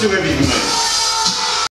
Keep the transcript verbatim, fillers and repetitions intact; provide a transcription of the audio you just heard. to everyone.